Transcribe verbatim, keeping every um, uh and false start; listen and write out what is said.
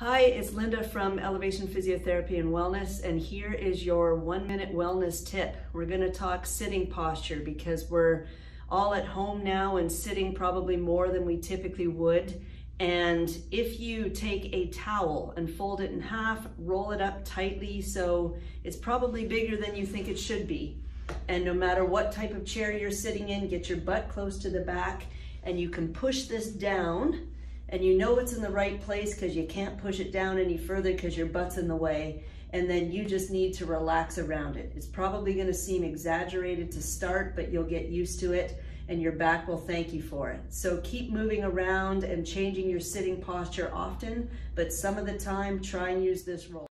Hi, it's Linda from Elevation Physiotherapy and Wellness, and here is your one minute wellness tip. We're going to talk sitting posture because we're all at home now and sitting probably more than we typically would. And if you take a towel and fold it in half, roll it up tightly, so it's probably bigger than you think it should be. And no matter what type of chair you're sitting in, get your butt close to the back and you can push this down. And you know it's in the right place because you can't push it down any further because your butt's in the way, and then you just need to relax around it. It's probably going to seem exaggerated to start, but you'll get used to it and your back will thank you for it. So keep moving around and changing your sitting posture often, but some of the time try and use this roll.